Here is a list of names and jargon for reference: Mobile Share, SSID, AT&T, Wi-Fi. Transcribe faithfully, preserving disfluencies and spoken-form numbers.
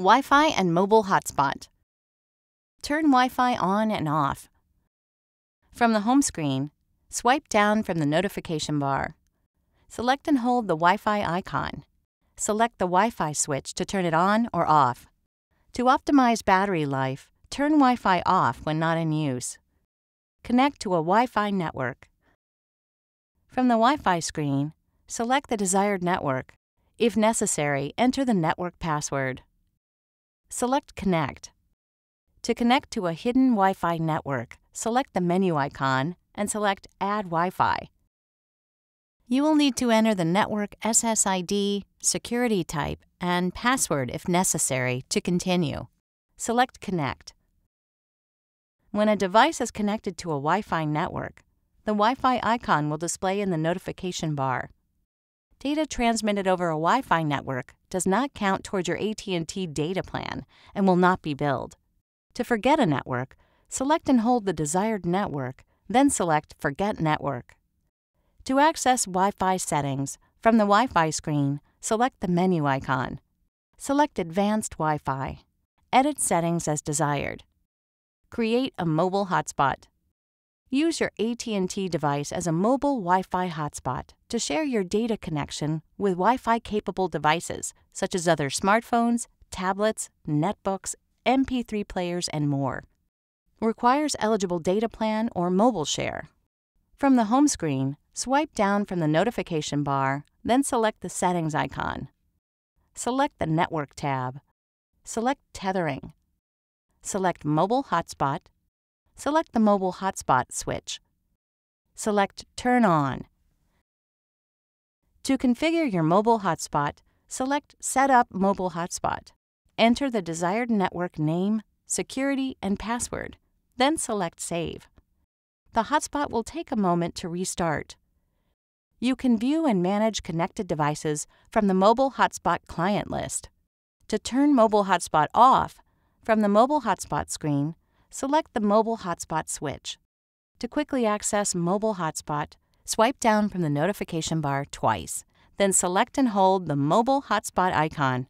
Wi-Fi and mobile hotspot. Turn Wi-Fi on and off. From the home screen, swipe down from the notification bar. Select and hold the Wi-Fi icon. Select the Wi-Fi switch to turn it on or off. To optimize battery life, turn Wi-Fi off when not in use. Connect to a Wi-Fi network. From the Wi-Fi screen, select the desired network. If necessary, enter the network password. Select Connect. To connect to a hidden Wi-Fi network, select the menu icon and select Add Wi-Fi. You will need to enter the network S S I D, security type, and password if necessary to continue. Select Connect. When a device is connected to a Wi-Fi network, the Wi-Fi icon will display in the notification bar. Data transmitted over a Wi-Fi network does not count towards your A T and T data plan and will not be billed. To forget a network, select and hold the desired network, then select Forget Network. To access Wi-Fi settings, from the Wi-Fi screen, select the menu icon. Select Advanced Wi-Fi. Edit settings as desired. Create a mobile hotspot. Use your A T and T device as a mobile Wi-Fi hotspot to share your data connection with Wi-Fi-capable devices such as other smartphones, tablets, netbooks, M P three players, and more. Requires eligible data plan or mobile share. From the home screen, swipe down from the notification bar, then select the settings icon. Select the Network tab. Select Tethering. Select Mobile Hotspot. Select the Mobile Hotspot switch. Select Turn On. To configure your mobile hotspot, select Set Up Mobile Hotspot. Enter the desired network name, security, and password, then select Save. The hotspot will take a moment to restart. You can view and manage connected devices from the Mobile Hotspot client list. To turn Mobile Hotspot off, from the Mobile Hotspot screen, select the Mobile Hotspot switch. To quickly access Mobile Hotspot, swipe down from the notification bar twice, then select and hold the Mobile Hotspot icon.